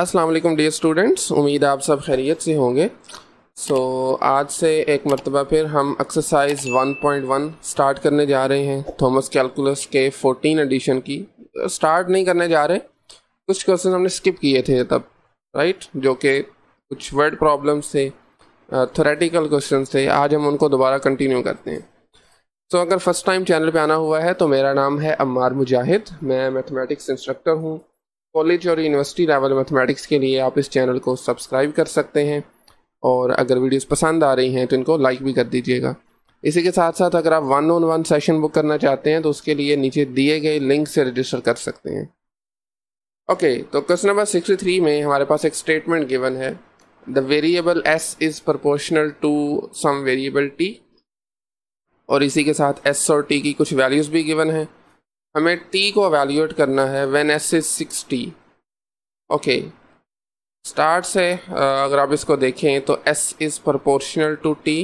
अस्सलाम वालेकुम dear students, उम्मीद आप सब खैरियत से होंगे। सो आज से एक मरतबा फिर हम एक्सरसाइज 1.1 स्टार्ट करने जा रहे हैं। थॉमस कैलकुलस के 14 एडिशन की स्टार्ट नहीं करने जा रहे। कुछ क्वेश्चन हमने स्किप किए थे तब, राइट, जो कि कुछ वर्ड प्रॉब्लम्स थे, थ्योरेटिकल क्वेश्चन थे। आज हम उनको दोबारा कंटिन्यू करते हैं। सो अगर फर्स्ट टाइम चैनल पर आना हुआ है तो मेरा नाम है अम्मार मुजाहिद, मैं मैथमेटिक्स इंस्ट्रक्टर हूँ। कॉलेज और यूनिवर्सिटी लेवल मैथमेटिक्स के लिए आप इस चैनल को सब्सक्राइब कर सकते हैं, और अगर वीडियोस पसंद आ रही हैं तो इनको लाइक भी कर दीजिएगा। इसी के साथ साथ अगर आप 1-on-1 सेशन बुक करना चाहते हैं तो उसके लिए नीचे दिए गए लिंक से रजिस्टर कर सकते हैं। ओके, तो क्वेश्चन नंबर 63 में हमारे पास एक स्टेटमेंट गिवन है, the variable S is proportional to some variable T, और इसी के साथ एस और टी की कुछ वैल्यूज़ भी गिवन है। हमें टी को एवेल्यूएट करना है when S is 6t। Okay, start से अगर आप इसको देखें तो S is proportional to T.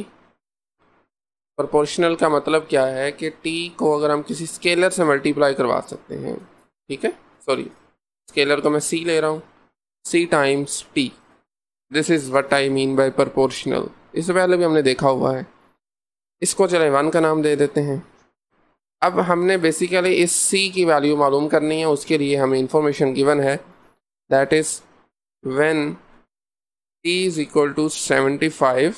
Proportional का मतलब क्या है कि टी को अगर हम किसी स्केलर से मल्टीप्लाई करवा सकते हैं, ठीक है। सॉरी, स्केलर को मैं c ले रहा हूँ, c times T. This is what I mean by proportional. इससे पहले भी हमने देखा हुआ है। इसको चले 1 का नाम दे देते हैं। अब हमने बेसिकली इस c की वैल्यू मालूम करनी है। उसके लिए हमें इंफॉर्मेशन गिवन है that is when t is equal to 75,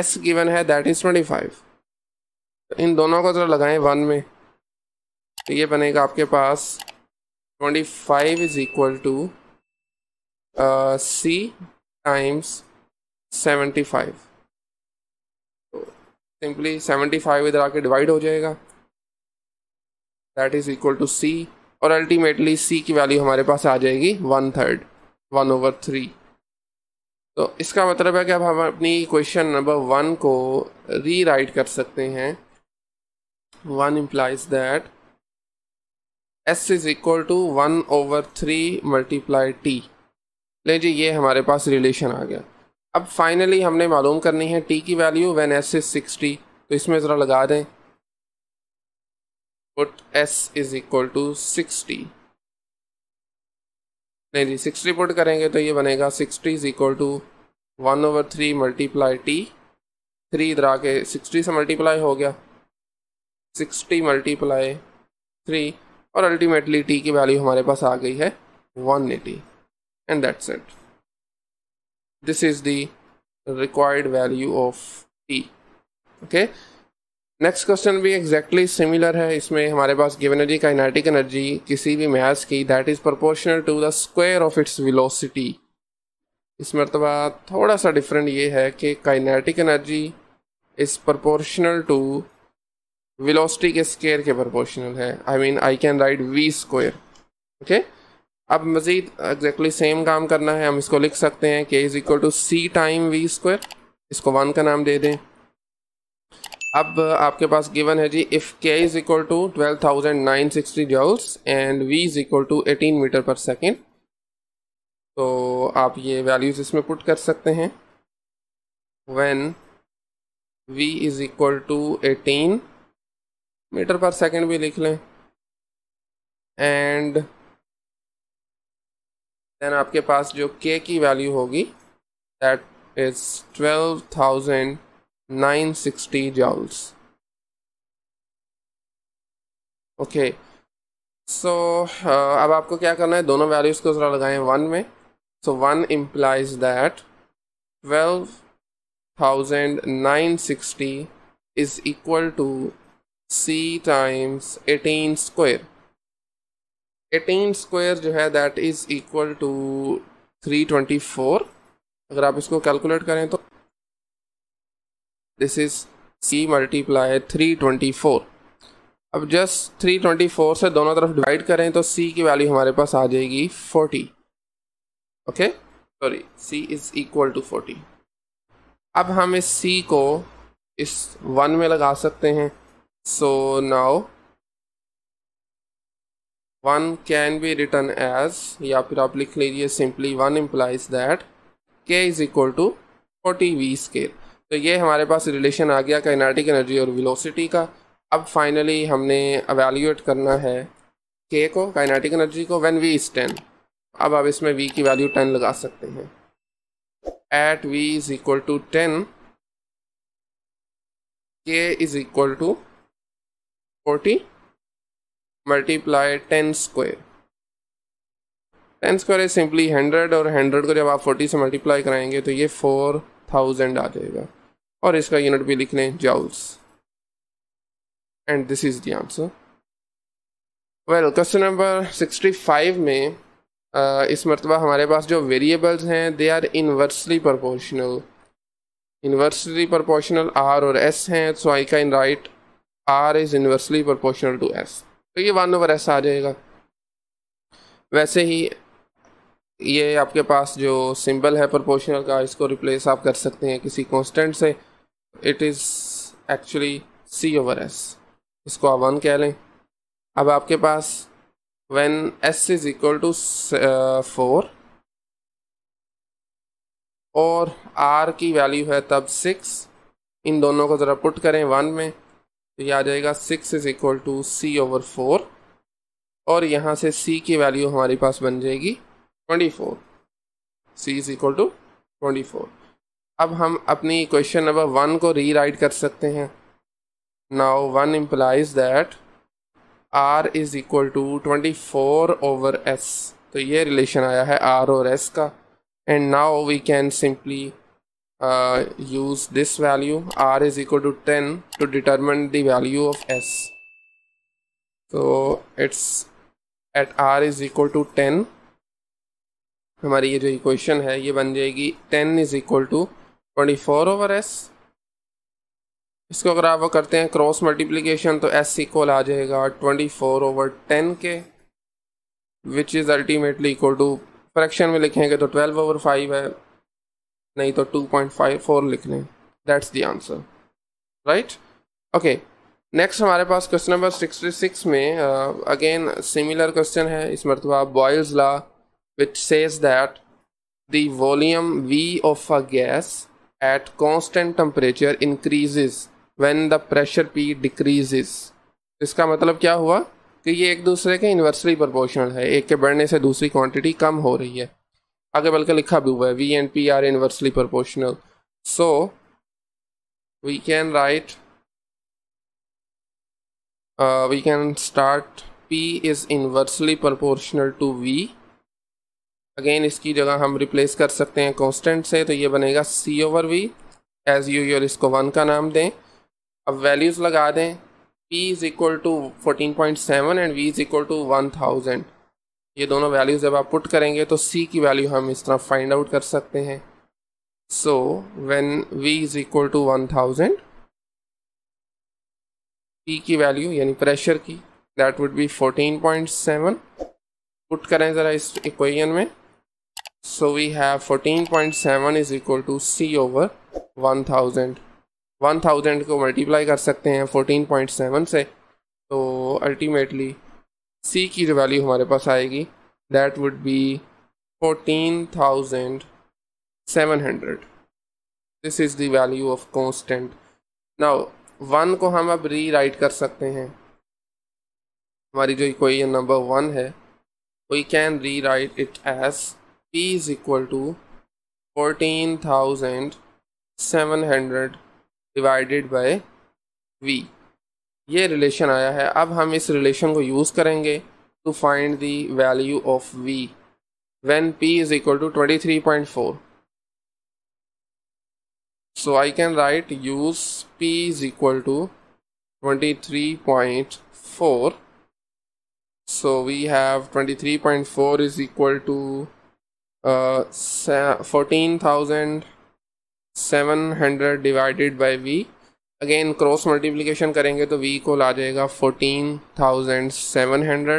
s given है दैट इज़ 25। इन दोनों को जरा लगाएं 1 में, तो ये बनेगा आपके पास 25 is equal to c times 75। Simply 75 इधर आके डिवाइड हो जाएगा, that is equal to c, और अल्टीमेटली c की वैल्यू हमारे पास आ जाएगी 1/3, 1/3। तो इसका मतलब है कि अब हम अपनी क्वेश्चन नंबर 1 को री राइट कर सकते हैं। 1 implies that s is equal to 1/3 multiply T. ले जी, ये हमारे पास रिलेशन आ गया। अब फाइनली हमने मालूम करनी है टी की वैल्यू व्हेन एस इज 60, तो इसमें ज़रा लगा दें put S is equal to 60। नहीं जी, 60 पुट करेंगे तो ये बनेगा 60 is equal to 1/3 multiply t. 3 इधर आके 60 से मल्टीप्लाई हो गया, 60 मल्टीप्लाई 3, और अल्टीमेटली टी की वैल्यू हमारे पास आ गई है 180, and that's it. This is the required value of t. Okay. Next question भी exactly similar है। इसमें हमारे पास given energy, kinetic energy किसी भी mass की that is proportional to the square of its velocity। इस मरतबा थोड़ा सा different ये है कि kinetic energy is proportional to velocity के square के proportional है। I mean I can write v square. Okay. अब मज़ीद एग्जैक्टली सेम काम करना है। हम इसको लिख सकते हैं के is equal to C time we square. इसको 1 का नाम दे दें। अब आपके पास गिवन है जी, इफ़ के is equal to 12,960 joules and we is equal to 18 meter per second, तो आप ये वैल्यूज़ इसमें पुट कर सकते हैं। When we is equal to 18 meter per second भी लिख लें, एंड देन आपके पास जो k की वैल्यू होगी that is 12,960 joules. Okay, so अब आपको क्या करना है, दोनों वैल्यूज़ को ज़रा लगाएं 1 में। So 1 implies that 12,960 is equal to c times 18 square. 18 square जो है दैट इज़ इक्वल टू 324। अगर आप इसको कैलकुलेट करें तो दिस इज़ c मल्टीप्लाई 324। अब जस्ट 324 से दोनों तरफ डिवाइड करें तो c की वैल्यू हमारे पास आ जाएगी 40। Okay, sorry, c is equal to 40। अब हम इस c को इस 1 में लगा सकते हैं। So now 1 can be written as, या फिर आप लिख लीजिए simply 1 implies that k is equal to 40v square. तो ये हमारे पास रिलेशन आ गया काइनेटिक एनर्जी और वेलोसिटी का। अब फाइनली हमने एवेल्यूएट करना है के को, काइनेटिक एनर्जी को, व्हेन वी इज 10। अब आप इसमें वी की वैल्यू 10 लगा सकते हैं। At we is equal to 10, k is equal to 40 multiply 10 square. 10 square is simply 100, और 100 को जब आप 40 से मल्टीप्लाई कराएंगे तो ये 4000 आ जाएगा, और इसका यूनिट भी लिख लें joules. And this is the answer. Well, question number 65 में इस मरतबा हमारे पास जो वेरिएबल्स हैं they are inversely proportional are और एस हैं। So I can write are is inversely proportional to S, तो ये 1/s आ जाएगा। वैसे ही ये आपके पास जो सिंबल है प्रोपोर्शनल का, इसको रिप्लेस आप कर सकते हैं किसी कांस्टेंट से। इट इज़ एक्चुअली c/s, इसको आप 1 कह लें। अब आपके पास when s is equal to 4 और r की वैल्यू है तब 6, इन दोनों को ज़रा पुट करें 1 में, तो ये आ जाएगा 6 इज इक्वल टू c/4, और यहाँ से c की वैल्यू हमारे पास बन जाएगी 24, c इज इक्वल टू 24। अब हम अपनी इक्वेशन नंबर 1 को रीराइट कर सकते हैं। Now 1 implies that r is equal to 24/s, तो ये रिलेशन आया है r और s का। And now we can simply use this value r is equal to 10 to determine the value of s. So it's at r is equal to 10, हमारी ये जो equation है ये बन जाएगी 10 is equal to 24/s। इसको अगर आप वो करते हैं क्रॉस मल्टीप्लीकेशन, तो s इक्वल आ जाएगा 24/10 के, which is ultimately equal to, fraction में लिखेंगे तो 12/5 है, नहीं तो 2.54 लिख लें। That's the answer, right. Okay, next हमारे पास क्वेश्चन नंबर 66 में अगेन सिमिलर क्वेश्चन है। इस मरतबा Boyle's law which says that the volume V of a gas at constant temperature increases when the pressure P decreases. इसका मतलब क्या हुआ कि ये एक दूसरे के इन्वर्सली प्रोपोर्शनल है, एक के बढ़ने से दूसरी क्वांटिटी कम हो रही है। आगे बल्कि लिखा भी हुआ है V and P are inversely proportional. So we can start P is inversely proportional to V. Again इसकी जगह हम रिप्लेस कर सकते हैं कांस्टेंट से, तो ये बनेगा c/v। एज यूजुअल इसको 1 का नाम दें। अब वैल्यूज लगा दें। P is equal to 14.7 and V is equal to 1000। ये दोनों वैल्यूज जब आप पुट करेंगे तो c की वैल्यू हम इस तरह फाइंड आउट कर सकते हैं। So when v is equal to 1000, p की वैल्यू यानी प्रेशर की, दैट वुड बी 14.7। पुट करें ज़रा इस इक्वेशन में। So we have 14.7 is equal to c/1000। 1000 को मल्टीप्लाई कर सकते हैं 14.7 से, तो अल्टीमेटली C की जो वैल्यू हमारे पास आएगी that would be 14,700। This is the value of constant. Now 1 को हम अब रीराइट कर सकते हैं। हमारी जो इक्वेशन नंबर 1 है, we can rewrite it as P is equal to 14,700 divided by V। ये रिलेशन आया है। अब हम इस रिलेशन को यूज़ करेंगे to find the value of v when p is equal to 23.4। So I can write use p is equal to 23.4। So we have 23.4 is equal to 14,700 divided by v। Again cross multiplication करेंगे तो v equal आ जाएगा 14,700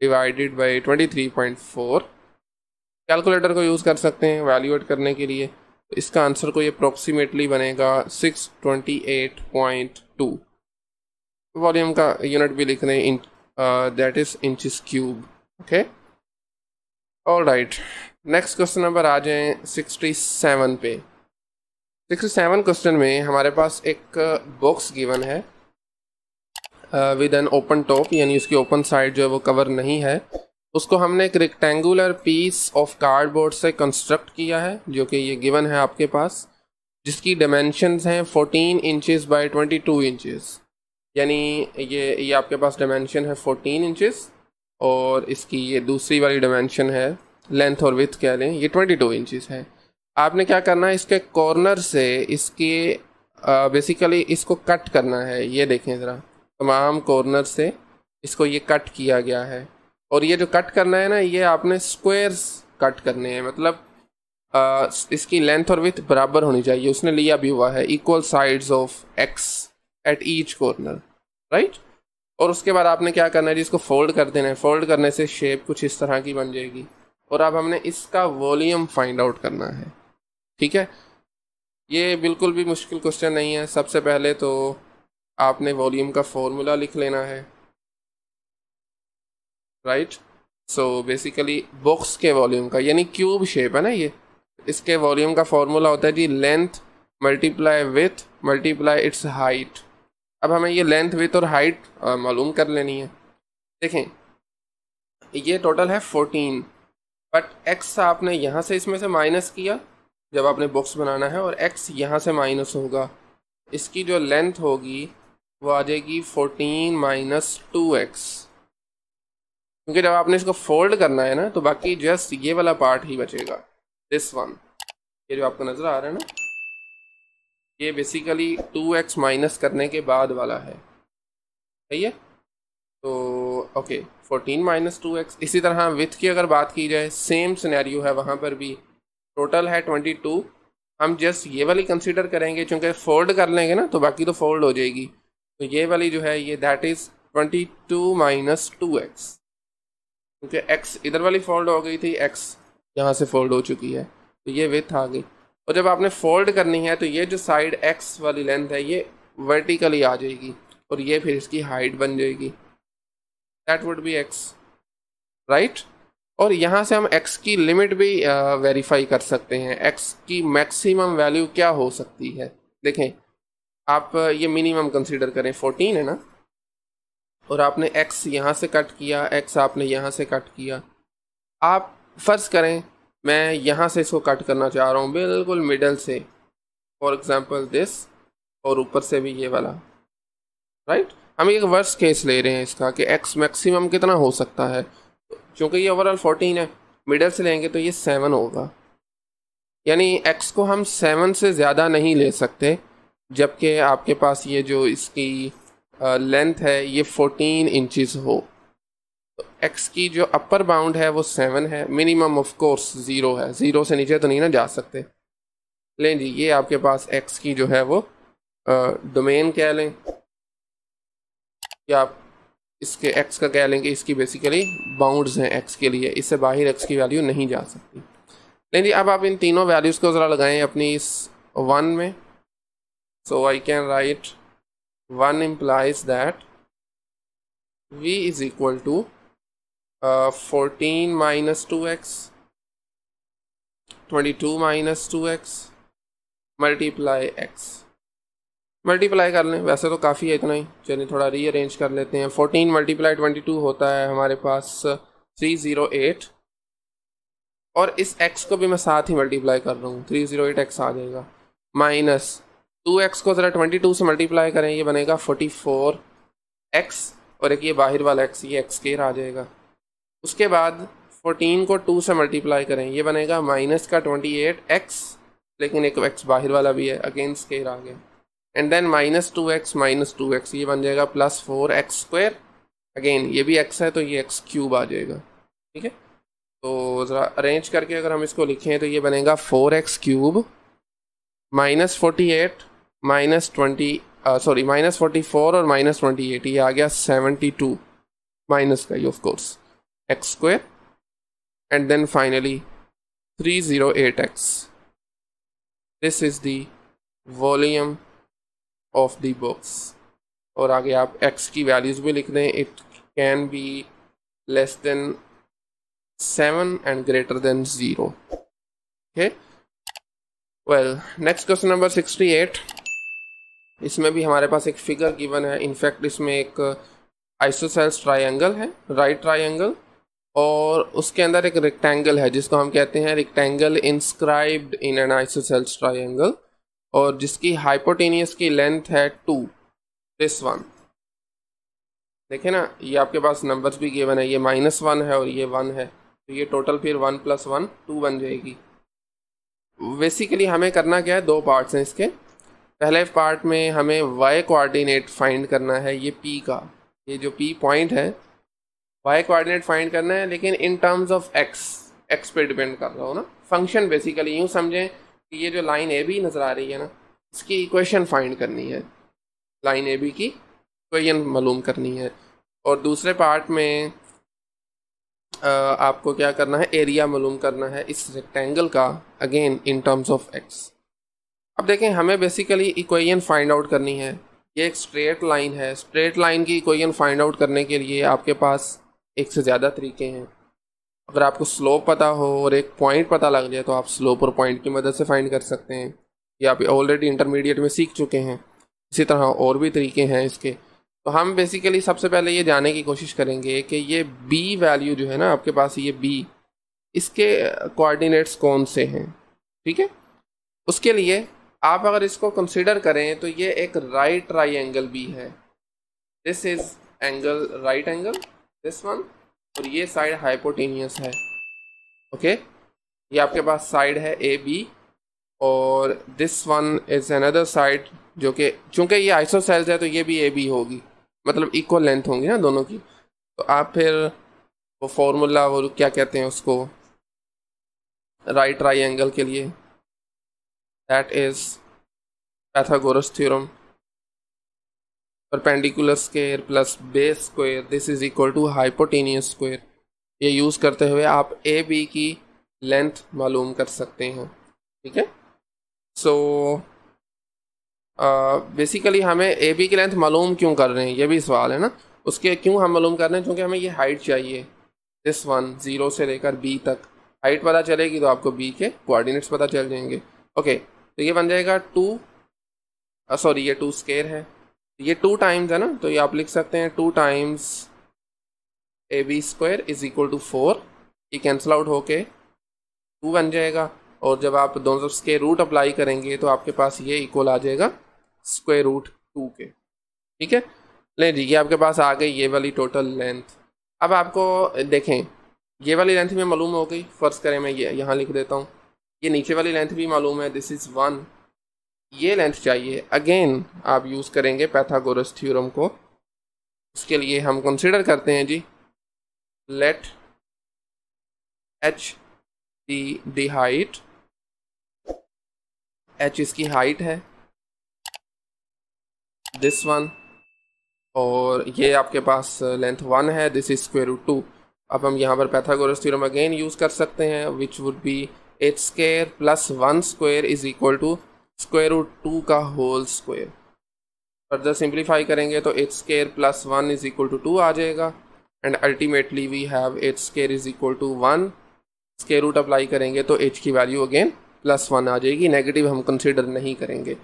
divided by 23.4। Calculator को use कर सकते हैं valuate करने के लिए। इसका आंसर को ये अप्रॉक्सीमेटली बनेगा 628.2। वॉल्यूम का यूनिट भी लिख रहे हैं, that is inches cube. Okay, alright. Next question number आ जाएँ 67 पे। 67 क्वेश्चन में हमारे पास एक बॉक्स गिवन है। विद एन ओपन टॉप, यानी उसकी ओपन साइड जो है वो कवर नहीं है। उसको हमने एक रेक्टेंगुलर पीस ऑफ कार्डबोर्ड से कंस्ट्रक्ट किया है, जो कि ये गिवन है आपके पास, जिसकी डायमेंशंस हैं 14 इंचेस बाय 22 इंचेस, यानी ये आपके पास डायमेंशन है 14 इंचेस और इसकी ये दूसरी वाली डायमेंशन है, लेंथ और विड्थ कह लें, ये 22 इंचेस है। आपने क्या करना है, इसके कॉर्नर से इसके बेसिकली इसको कट करना है। ये देखें ज़रा, तमाम कॉर्नर से इसको ये कट किया गया है और ये जो कट करना है ना, ये आपने स्क्वायर्स कट करने हैं, मतलब इसकी लेंथ और विड्थ बराबर होनी चाहिए। उसने लिया भी हुआ है equal sides of x at each corner, right. और उसके बाद आपने क्या करना है जी, इसको फोल्ड कर देना है। फोल्ड करने से शेप कुछ इस तरह की बन जाएगी और अब हमने इसका वॉल्यूम फाइंड आउट करना है, ठीक है। ये बिल्कुल भी मुश्किल क्वेश्चन नहीं है। सबसे पहले तो आपने वॉल्यूम का फॉर्मूला लिख लेना है, राइट। सो बेसिकली बॉक्स के वॉल्यूम का, यानी क्यूब शेप है ना ये, इसके वॉल्यूम का फॉर्मूला होता है जी length multiply with multiply its height. अब हमें ये लेंथ विथ और हाइट मालूम कर लेनी है। देखें ये टोटल है 14, बट एक्स आपने यहाँ से इसमें से माइनस किया जब आपने बॉक्स बनाना है, और एक्स यहाँ से माइनस होगा। इसकी जो लेंथ होगी वो आ जाएगी 14 माइनस 2x, क्योंकि जब आपने इसको फोल्ड करना है ना तो बाकी जस्ट ये वाला पार्ट ही बचेगा, दिस वन, ये जो आपको नज़र आ रहा है ना, ये बेसिकली 2x माइनस करने के बाद वाला है, सही है। तो ओके 14 माइनस 2x। इसी तरह विथ की अगर बात की जाए, सेम सिनेरियो है, वहाँ पर भी टोटल है 22। हम जस्ट ये वाली कंसीडर करेंगे, चूँकि फोल्ड कर लेंगे ना तो बाकी तो फोल्ड हो जाएगी, तो ये वाली जो है ये दैट इज़ 22 माइनस 2x, क्योंकि x इधर वाली फोल्ड हो गई थी, x यहाँ से फोल्ड हो चुकी है, तो ये विथ आ गई। और जब आपने फोल्ड करनी है तो ये जो साइड x वाली लेंथ है ये वर्टिकली आ जाएगी और ये फिर इसकी हाइट बन जाएगी, that would be x, right. और यहाँ से हम x की लिमिट भी वेरीफाई कर सकते हैं, x की मैक्सिमम वैल्यू क्या हो सकती है। देखें आप ये मिनिमम कंसीडर करें, 14 है ना, और आपने x यहाँ से कट किया, x आपने यहाँ से कट किया। आप फर्ज करें मैं यहाँ से इसको कट करना चाह रहा हूँ, बिल्कुल मिडल से, फॉर एग्जांपल दिस, और ऊपर से भी ये वाला, राइट। हम एक वर्स्ट केस ले रहे हैं इसका कि x मैक्सिमम कितना हो सकता है, क्योंकि ये ओवरऑल 14 है, मिडल से लेंगे तो ये 7 होगा, यानी x को हम 7 से ज़्यादा नहीं ले सकते, जबकि आपके पास ये जो इसकी लेंथ है ये 14 इंचेस हो। तो x की जो अपर बाउंड है वो 7 है, मिनिमम ऑफ कोर्स 0 है, 0 से नीचे तो नहीं ना जा सकते। लें जी, ये आपके पास x की जो है वो डोमेन कह लें, या आप इसके x का कह लेंगे, इसकी बेसिकली बाउंड्स हैं x के लिए, इससे बाहर x की वैल्यू नहीं जा सकती। नहीं जी, अब आप इन तीनों वैल्यूज़ को ज़रा लगाएं अपनी इस 1 में। So I can write 1 implies that v is equal to 14 minus 2x 22 minus 2x multiply x। Multiply कर लें, वैसे तो काफ़ी है इतना ही, चलिए थोड़ा रीअरेंज कर लेते हैं। 14 मल्टीप्लाई 22 होता है हमारे पास 308, और इस x को भी मैं साथ ही मल्टीप्लाई कर रहा हूँ, 308x आ जाएगा। माइनस 2x को ज़रा 22 से मल्टीप्लाई करें, ये बनेगा 44x, और एक ये बाहर वाला x, ये x² आ जाएगा। उसके बाद 14 को 2 से मल्टीप्लाई करें, ये बनेगा माइनस का 28x, लेकिन एक x बाहर वाला भी है, अगेन स्केयर आ गया। And then minus two x, ये बन जाएगा प्लस 4x स्क्वायर, अगेन ये भी x है तो ये x³ आ जाएगा, ठीक है। तो ज़रा अरेंज करके अगर हम इसको लिखें तो ये बनेगा 4x³ minus 48 minus 20, sorry minus 44 और माइनस 28, ये आ गया 72 माइनस का ही of course x² and then finally 308x। This is the volume of the box. और आगे आप x की वैल्यूज़ भी लिख दें, it can be less than 7 and greater than 0। Okay, well next question number 68। इसमें भी हमारे पास एक फिगर गिवन है। इनफैक्ट इसमें एक आइसोसेल्स ट्रायंगल है, राइट ट्रायंगल, और उसके अंदर एक रेक्टेंगल है जिसको हम कहते हैं rectangle inscribed in an isosceles triangle, और जिसकी हाइपोटेनियस की लेंथ है 2, दिस वन। देखें ना, ये आपके पास नंबर्स भी गिवन है, ये -1 है और ये 1 है, तो ये टोटल फिर 1 + 1 2 बन जाएगी। बेसिकली हमें करना क्या है, दो पार्ट्स हैं इसके। पहले पार्ट में हमें y कोऑर्डिनेट फाइंड करना है, ये p का, ये जो p पॉइंट है y कोऑर्डिनेट फाइंड करना है, लेकिन इन टर्म्स ऑफ x पे डिपेंड कर रहा हो ना फंक्शन। बेसिकली यूँ समझें कि ये जो लाइन ए बी नज़र आ रही है ना, इसकी इक्वेशन फाइंड करनी है, लाइन ए बी की इक्वेशन मालूम करनी है। और दूसरे पार्ट में आपको क्या करना है, एरिया मालूम करना है इस रेक्टेंगल का, again in terms of x। अब देखें, हमें बेसिकली इक्वेशन फाइंड आउट करनी है। ये एक स्ट्रेट लाइन है, स्ट्रेट लाइन की इक्वेशन फाइंड आउट करने के लिए आपके पास एक से ज़्यादा तरीके हैं। अगर आपको स्लोप पता हो और एक पॉइंट पता लग जाए तो आप स्लोप और पॉइंट की मदद से फाइंड कर सकते हैं, या आप ऑलरेडी इंटरमीडिएट में सीख चुके हैं। इसी तरह और भी तरीके हैं इसके। तो हम बेसिकली सबसे पहले ये जानने की कोशिश करेंगे कि ये b वैल्यू जो है ना आपके पास, ये b, इसके कोऑर्डिनेट्स कौन से हैं, ठीक है। उसके लिए आप अगर इसको कंसीडर करें तो ये एक राइट ट्रायंगल भी है, this is angle, right angle, this one, और ये साइड हाइपोटेनियस है, ओके। ये आपके पास साइड है ए बी, और this one is another side, जो कि चूँकि ये आइसोसेल्स है तो ये भी ए बी होगी, मतलब इक्वल लेंथ होंगी ना दोनों की। तो आप फिर वो फॉर्मूला, वो क्या कहते हैं उसको राइट ट्रायंगल के लिए, that is Pythagoras theorem, perpendicular square plus base square, this is equal to hypotenuse square. ये यूज़ करते हुए आप ए बी की लेंथ मालूम कर सकते हैं, ठीक है। सो बेसिकली हमें ए बी की लेंथ मालूम क्यों कर रहे हैं, ये भी सवाल है ना। उसके क्यों हम मालूम कर रहे हैं, क्योंकि हमें ये हाइट चाहिए, दिस वन, 0 से लेकर बी तक हाइट पता चलेगी तो आपको बी के कोऑर्डिनेट्स पता चल जाएंगे, ओके। तो ये बन जाएगा 2 स्केयर है, ये 2 टाइम्स है ना, तो ये आप लिख सकते हैं 2 times ab square is equal to 4। ये कैंसिल आउट होके 2 बन जाएगा, और जब आप दोनों तरफ स्केयर रूट अप्लाई करेंगे तो आपके पास ये इक्वल आ जाएगा √2 के, ठीक है। ले जी, ये आपके पास आ गई ये वाली टोटल लेंथ। अब आपको देखें, ये वाली लेंथ में मालूम हो गई, फर्ज करें मैं ये यहाँ लिख देता हूँ, ये नीचे वाली लेंथ भी मालूम है, दिस इज़ 1, ये लेंथ चाहिए। अगेन आप यूज़ करेंगे पाइथागोरस थ्योरम को। उसके लिए हम कंसीडर करते हैं जी, let h be the height, h इसकी हाइट है, दिस वन, और ये आपके पास लेंथ 1 है, दिस इज √2। अब हम यहाँ पर पाइथागोरस थ्योरम अगेन यूज़ कर सकते हैं, which would be h² + 1² is equal to √2 का होल स्क्वायर। फर्दर सिंप्लीफाई करेंगे तो h² + 1 इज इक्वल टू 2 आ जाएगा, and ultimately we have h² is equal to 1। Square root apply करेंगे तो h की वैल्यू अगेन +1 आ जाएगी, नेगेटिव हम कंसीडर नहीं करेंगे।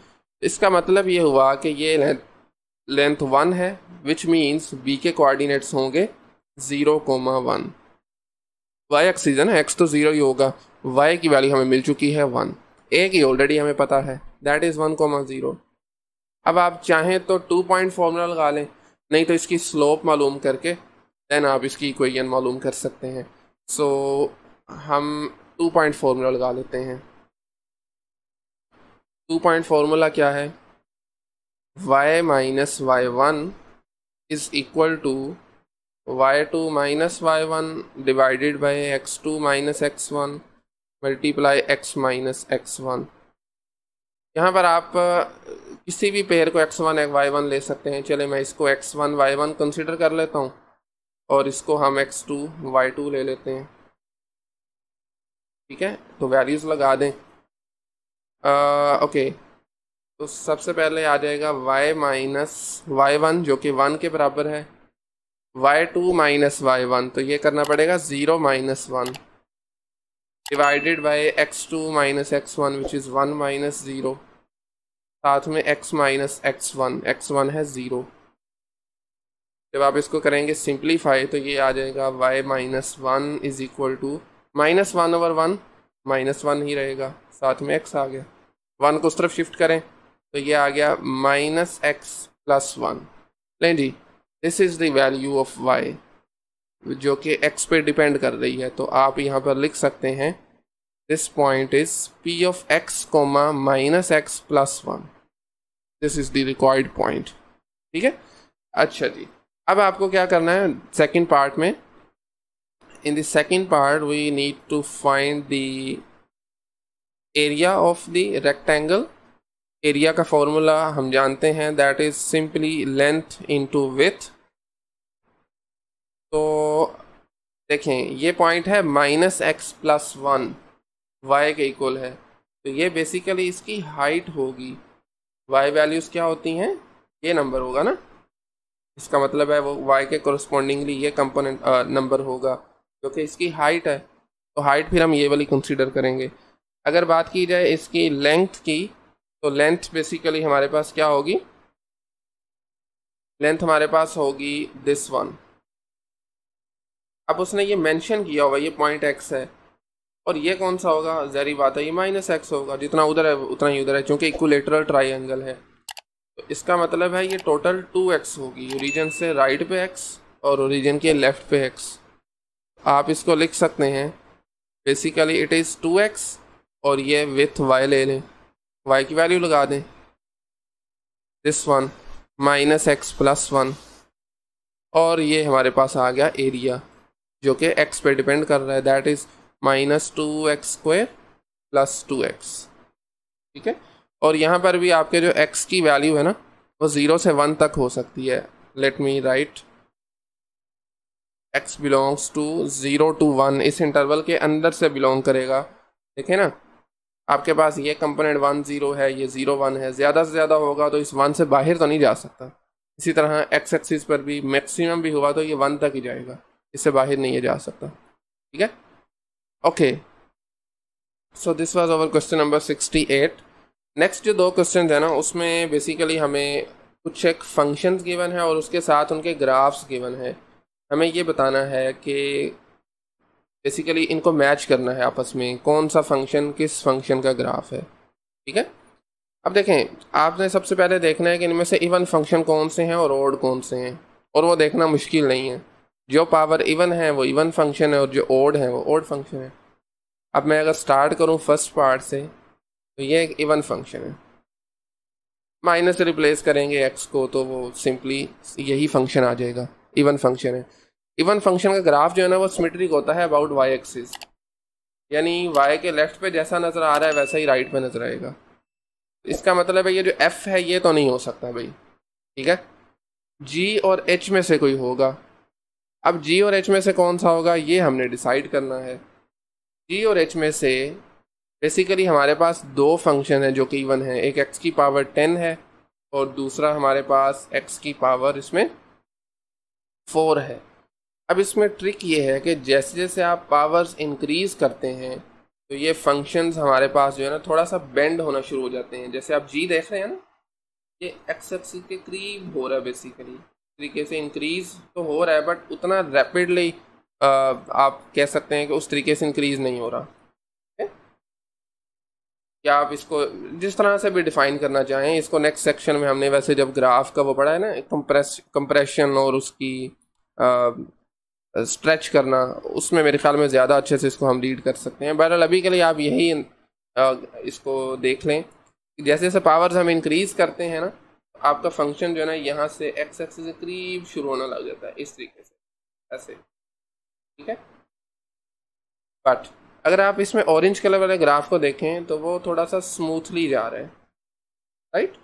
इसका मतलब ये हुआ कि ये लेंथ 1 है, विच मीन्स b के कोऑर्डिनेट्स होंगे 0,1। y एक्सिस है ना, x तो 0 ही होगा, y की वैल्यू हमें मिल चुकी है 1, a की ऑलरेडी हमें पता है, दैट इज़ 1,0। अब आप चाहें तो 2 पॉइंट फार्मूला लगा लें, नहीं तो इसकी स्लोप मालूम करके दैन आप इसकी इक्वेशन मालूम कर सकते हैं। सो हम 2 पॉइंट फार्मूला लगा लेते हैं। 2 पॉइंट फार्मूला क्या है, y - y1 is equal to y2 - y1 divided by x2 - x1 multiply x - x1। यहाँ पर आप किसी भी पेयर को x1 y1 ले सकते हैं। चले मैं इसको x1 y1 कंसिडर कर लेता हूँ, और इसको हम x2 y2 ले लेते हैं, ठीक है। तो वैल्यूज़ लगा दें, ओके। तो सबसे पहले आ जाएगा y - y1 जो कि 1 के बराबर है, y2 - y1, तो ये करना पड़ेगा 0 - 1 divided by x2 - x1 which is 1 - 0। साथ में x माइनस x वन है ज़ीरो। जब आप इसको करेंगे सिंप्लीफाई तो ये आ जाएगा y minus one is equal to minus one over one, minus one ही रहेगा, साथ में x आ गया। वन को उस तरफ शिफ्ट करें तो ये आ गया माइनस एक्स प्लस वन। लें जी, this is the value of y जो कि x पे डिपेंड कर रही है। तो आप यहाँ पर लिख सकते हैं this point is p of x comma minus x plus one, this is the required point. ठीक है, अच्छा जी, अब आपको क्या करना है सेकेंड पार्ट में। In the second part we need to find the area of the rectangle. Area का फॉर्मूला हम जानते हैं, that is simply length into width. तो देखें ये पॉइंट है minus x plus one, y के इक्वल है, तो ये बेसिकली इसकी हाइट होगी। वाई वैल्यूज़ क्या होती हैं, ये नंबर होगा ना, इसका मतलब है वो y के कोरस्पॉन्डिंगली ये कंपोनेंट नंबर होगा क्योंकि इसकी हाइट है। तो हाइट फिर हम ये वाली कंसीडर करेंगे। अगर बात की जाए इसकी लेंथ की, तो लेंथ बेसिकली हमारे पास क्या होगी, लेंथ हमारे पास होगी दिस वन। अब उसने ये मेंशन किया हुआ ये पॉइंट x है, और ये कौन सा होगा, जहरी बात है ये माइनस एक्स होगा, जितना उधर है उतना ही उधर है क्योंकि इक्विलेटरल ट्राइंगल है। तो इसका मतलब है ये टोटल 2x होगी, ओरिजिन से राइट पे x और ओरिजिन के लेफ़्ट पे x। आप इसको लिख सकते हैं बेसिकली इट इज़ 2x और ये विथ y ले लें, y की वैल्यू लगा दें this one minus x plus one, और ये हमारे पास आ गया एरिया जो कि x पे डिपेंड कर रहा है, that is minus 2x square plus 2x। ठीक है, और यहाँ पर भी आपके जो x की वैल्यू है ना वो 0 से 1 तक हो सकती है। Let me write x belongs to 0 to 1, इस इंटरवल के अंदर से बिलोंग करेगा। देखें ना, आपके पास ये कंपोनेंट 1 0 है, ये 0 1 है, ज़्यादा से ज़्यादा होगा तो इस 1 से बाहर तो नहीं जा सकता। इसी तरह x एक्सिस पर भी मैक्सिमम भी हुआ तो ये 1 तक ही जाएगा, इससे बाहर नहीं जा सकता। ठीक है, okay, so this was our question number 68। Next जो दो क्वेश्चन है ना उसमें बेसिकली हमें कुछ एक फंक्शंस गिवन है और उसके साथ उनके ग्राफ्स गिवन है। हमें ये बताना है कि बेसिकली इनको मैच करना है आपस में, कौन सा फंक्शन किस फंक्शन का ग्राफ है। ठीक है, अब देखें आपने सबसे पहले देखना है कि इनमें से इवन फंक्शन कौन से हैं और ओड कौन से हैं, और वो देखना मुश्किल नहीं है। जो पावर इवन है वो इवन फंक्शन है और जो ओड है वो ओड फंक्शन है। अब मैं अगर स्टार्ट करूँ फर्स्ट पार्ट से, तो ये एक इवन फंक्शन है, माइनस से रिप्लेस करेंगे एक्स को तो वो सिंपली यही फंक्शन आ जाएगा, इवन फंक्शन है। इवन फंक्शन का ग्राफ जो है ना वो सिमेट्रिक होता है अबाउट वाई एक्सिस, यानी वाई के लेफ्ट पे जैसा नज़र आ रहा है वैसा ही राइट पे नजर आएगा। इसका मतलब है ये जो एफ है ये तो नहीं हो सकता भाई। ठीक है, जी और एच में से कोई होगा। अब जी और एच में से कौन सा होगा ये हमने डिसाइड करना है। जी और एच में से बेसिकली हमारे पास दो फंक्शन हैं जो कि इवन हैं, एक x की पावर 10 है और दूसरा हमारे पास x की पावर इसमें 4 है। अब इसमें ट्रिक ये है कि जैसे जैसे आप पावर्स इंक्रीज़ करते हैं तो ये फंक्शंस हमारे पास जो है ना थोड़ा सा बेंड होना शुरू हो जाते हैं। जैसे आप g देख रहे हैं ना, ये x एक्सिस के करीब हो रहा है, बेसिकली तरीके से इंक्रीज़ तो हो रहा है बट उतना रैपिडली आप कह सकते हैं कि उस तरीके से इंक्रीज़ नहीं हो रहा। या आप इसको जिस तरह से भी डिफ़ाइन करना चाहें, इसको नेक्स्ट सेक्शन में हमने वैसे जब ग्राफ का वो पढ़ा है ना, कंप्रेशन और उसकी स्ट्रेच करना, उसमें मेरे ख्याल में ज़्यादा अच्छे से इसको हम रीड कर सकते हैं। बहरहाल अभी के लिए आप यही इसको देख लें कि जैसे जैसे पावर्स हम इंक्रीज़ करते हैं ना आपका फंक्शन जो है ना यहाँ से एक्स एक्सिस के करीब शुरू होना लग जाता है, इस तरीके से ऐसे। ठीक है, बट अगर आप इसमें ऑरेंज कलर वाले ग्राफ को देखें तो वो थोड़ा सा स्मूथली जा रहा है, राइट,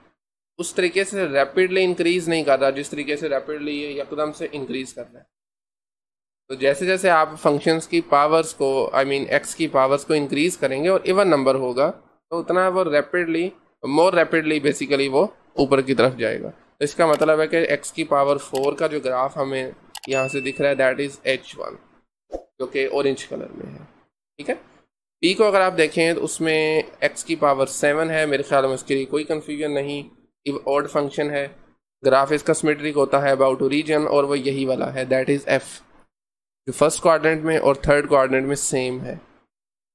उस तरीके से रैपिडली इंक्रीज़ नहीं कर रहा जिस तरीके से रैपिडली एकदम से इंक्रीज़ कर रहा है। तो जैसे जैसे आप फंक्शंस की पावर्स को एक्स की पावर्स को इंक्रीज़ करेंगे और इवन नंबर होगा तो उतना वो रैपिडली बेसिकली वो ऊपर की तरफ जाएगा। तो इसका मतलब है कि एक्स की पावर 4 का जो ग्राफ हमें यहाँ से दिख रहा है दैट इज़ H1 जो कि ऑरेंज कलर में है। ठीक है, पी को अगर आप देखें तो उसमें एक्स की पावर 7 है, मेरे ख्याल में उसके लिए कोई कन्फ्यूजन नहीं, इफ ऑड फंक्शन है, ग्राफ इसका सिमेट्रिक होता है अबाउट रीजन, और वो यही वाला है दैट इज़ एफ, जो फर्स्ट क्वाड्रेंट में और थर्ड क्वाड्रेंट में सेम है।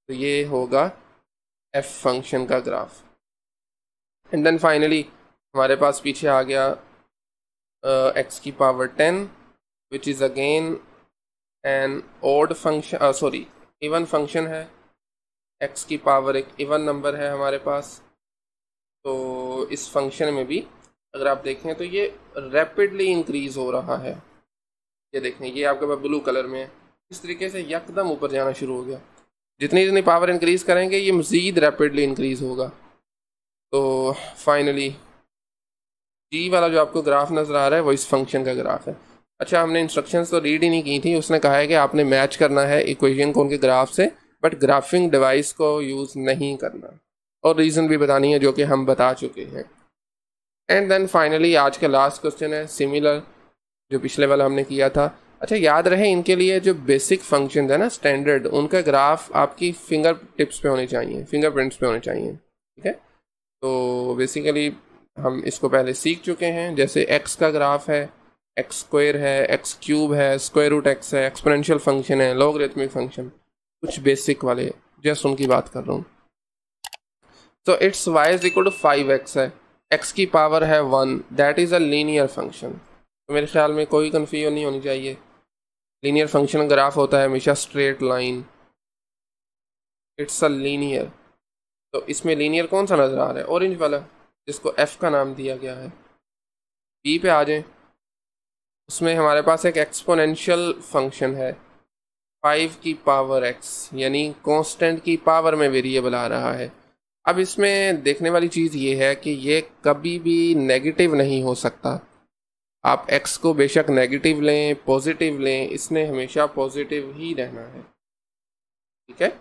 तो ये होगा एफ फंक्शन का ग्राफ। एंड देन फाइनली हमारे पास पीछे आ गया एक्स की power 10 which is again an odd function, sorry even function है, एक्स की पावर एक इवन नंबर है हमारे पास। तो इस फंक्शन में भी अगर आप देखें तो ये रैपिडली इंक्रीज़ हो रहा है, ये देखें ये आपके पास ब्लू कलर में है, इस तरीके से यकदम ऊपर जाना शुरू हो गया, जितनी जितनी पावर इंक्रीज़ करेंगे ये मज़ीद रैपिडली इंक्रीज़ होगा। तो फाइनली जी वाला जो आपको ग्राफ नज़र आ रहा है वो इस फंक्शन का ग्राफ है। अच्छा, हमने इंस्ट्रक्शंस तो रीड ही नहीं की थी, उसने कहा है कि आपने मैच करना है इक्वेशन को उनके ग्राफ से, बट ग्राफिंग डिवाइस को यूज़ नहीं करना, और रीज़न भी बतानी है जो कि हम बता चुके हैं। एंड देन फाइनली आज का लास्ट क्वेश्चन है सिमिलर जो पिछले वाला हमने किया था। अच्छा याद रहे इनके लिए जो बेसिक फंक्शन है ना स्टैंडर्ड, उनका ग्राफ आपकी फिंगर टिप्स पे होने चाहिए, फिंगरप्रिंट्स पे होने चाहिए, ठीक है। तो बेसिकली हम इसको पहले सीख चुके हैं, जैसे एक्स का ग्राफ है, एक्स स्क्वायर है, एक्स क्यूब है, स्क्वायर रूट एक्स है, एक्सपोनेंशियल फंक्शन है, लॉगरिथमिक फंक्शन, कुछ बेसिक वाले जस्ट उनकी बात कर रहा हूँ। तो it's y is equal to 5x है, x की पावर है 1, that is a linear function. तो मेरे ख्याल में कोई कन्फ्यूजन नहीं होनी चाहिए, लीनियर फंक्शन ग्राफ होता है हमेशा straight line, it's a linear. तो इसमें लीनियर कौन सा नज़र आ रहा है? ऑरेंज वाला जिसको f का नाम दिया गया है। b पे आ जाए, उसमें हमारे पास एक एक्सपोनेंशियल फंक्शन है 5 की पावर x, यानी कांस्टेंट की पावर में वेरिएबल आ रहा है। अब इसमें देखने वाली चीज़ ये है कि ये कभी भी नेगेटिव नहीं हो सकता। आप x को बेशक नेगेटिव लें पॉजिटिव लें, इसने हमेशा पॉजिटिव ही रहना है, ठीक है।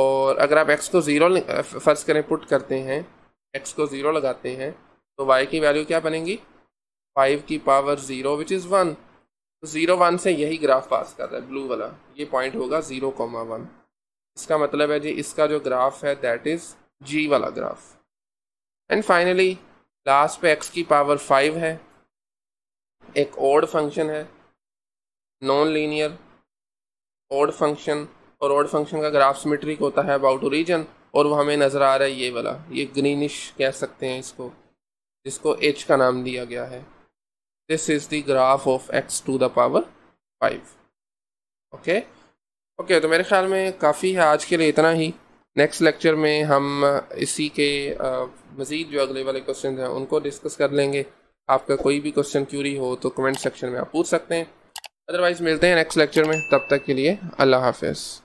और अगर आप x को ज़ीरो फर्ज करें, पुट करते हैं x को ज़ीरो लगाते हैं, तो y की वैल्यू क्या बनेगी? 5 की पावर 0 विच इज़ 1। तो 0 1 से यही ग्राफ पास कर रहा है ब्लू वाला, ये पॉइंट होगा 0,1। इसका मतलब है जी इसका जो ग्राफ है दैट इज़ जी वाला ग्राफ। एंड फाइनली लास्ट पे एक्स की पावर 5 है, एक ऑड फंक्शन है, नॉन लीनियर ऑड फंक्शन, और ऑड फंक्शन का ग्राफ सिमेट्रिक होता है अबाउट ओरिजिन, और वो हमें नज़र आ रहा है ये वाला, ये ग्रीनिश कह सकते हैं इसको, जिसको एच का नाम दिया गया है। This is the graph of x to the power 5। Okay, तो मेरे ख्याल में काफ़ी है आज के लिए, इतना ही। नेक्स्ट लेक्चर में हम इसी के मज़ीद जो अगले वाले क्वेश्चन हैं उनको डिस्कस कर लेंगे। आपका कोई भी क्वेश्चन क्यूरी हो तो कमेंट सेक्शन में आप पूछ सकते हैं, अदरवाइज़ मिलते हैं नेक्स्ट लेक्चर में। तब तक के लिए अल्लाह हाफ़िज़।